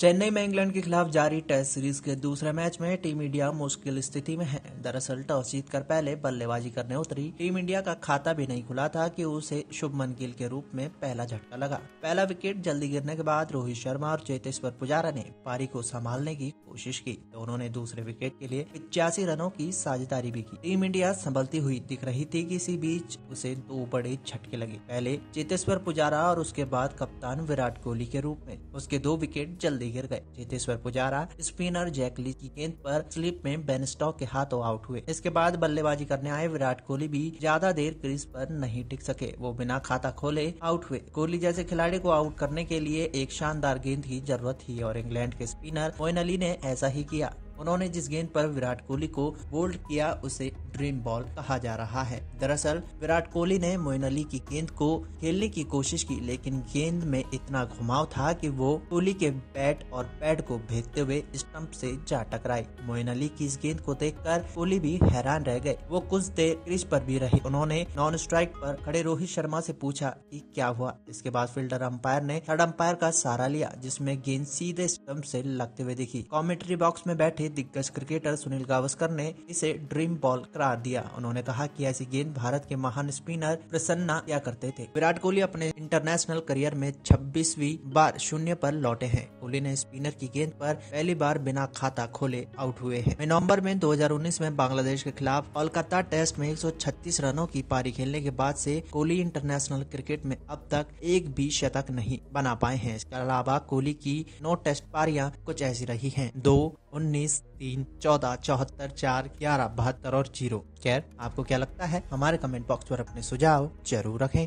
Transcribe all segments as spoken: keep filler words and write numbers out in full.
चेन्नई में इंग्लैंड के खिलाफ जारी टेस्ट सीरीज के दूसरे मैच में टीम इंडिया मुश्किल स्थिति में है। दरअसल टॉस जीतकर पहले बल्लेबाजी करने उतरी टीम इंडिया का खाता भी नहीं खुला था कि उसे शुभमन गिल के रूप में पहला झटका लगा। पहला विकेट जल्दी गिरने के बाद रोहित शर्मा और चेतेश्वर पुजारा ने पारी को संभालने की कोशिश की। दोनों ने दूसरे विकेट के लिए पिचासी रनों की साझेदारी भी की। टीम इंडिया संभलती हुई दिख रही थी कि इसी बीच उसे दो बड़े झटके लगे, पहले चेतेश्वर पुजारा और उसके बाद कप्तान विराट कोहली के रूप में। उसके दो विकेट जल्दी गिर गए। Cheteshwar Pujara spinner Jack Leach की गेंद पर स्लिप में बेनस्टॉक के हाथों आउट हुए। इसके बाद बल्लेबाजी करने आए विराट कोहली भी ज्यादा देर क्रीज पर नहीं टिक सके, वो बिना खाता खोले आउट हुए। कोहली जैसे खिलाड़ी को आउट करने के लिए एक शानदार गेंद की जरूरत थी और इंग्लैंड के स्पिनर मोइन अली ने ऐसा ही किया। उन्होंने जिस गेंद पर विराट कोहली को बोल्ड किया उसे ड्रीम बॉल कहा जा रहा है। दरअसल विराट कोहली ने मोइन अली की गेंद को खेलने की कोशिश की, लेकिन गेंद में इतना घुमाव था कि वो कोहली के बैट और पैड को भेजते हुए स्टंप से जा टकराई। मोइन अली की इस गेंद को देखकर कोहली भी हैरान रह गए। वो कुछ देर क्रीज पर भी रहे। उन्होंने नॉन स्ट्राइक पर खड़े रोहित शर्मा से पूछा कि क्या हुआ। इसके बाद फील्डर अंपायर ने थर्ड अंपायर का सहारा लिया, जिसमे गेंद सीधे स्टंप से लगते हुए दिखी। कमेंट्री बॉक्स में बैठे दिग्गज क्रिकेटर सुनील गावस्कर ने इसे ड्रीम बॉल करार दिया। उन्होंने कहा कि ऐसी गेंद भारत के महान स्पिनर प्रसन्ना क्या करते थे। विराट कोहली अपने इंटरनेशनल करियर में छब्बीसवीं बार शून्य पर लौटे हैं। कोहली ने स्पिनर की गेंद पर पहली बार बिना खाता खोले आउट हुए हैं। नवंबर में दो हजार उन्नीस में बांग्लादेश के खिलाफ कोलकाता टेस्ट में एक सौ छत्तीस रनों की पारी खेलने के बाद से कोहली इंटरनेशनल क्रिकेट में अब तक एक भी शतक नहीं बना पाए हैं। इसके अलावा कोहली की नौ टेस्ट पारियां कुछ ऐसी रही है: दो, उन्नीस, तीन, चौदह, चौहत्तर, चार, ग्यारह, बहत्तर और जीरो। खैर, आपको क्या लगता है? हमारे कमेंट बॉक्स पर अपने सुझाव जरूर रखें।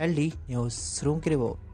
एलडी न्यूज़ की रिपोर्ट।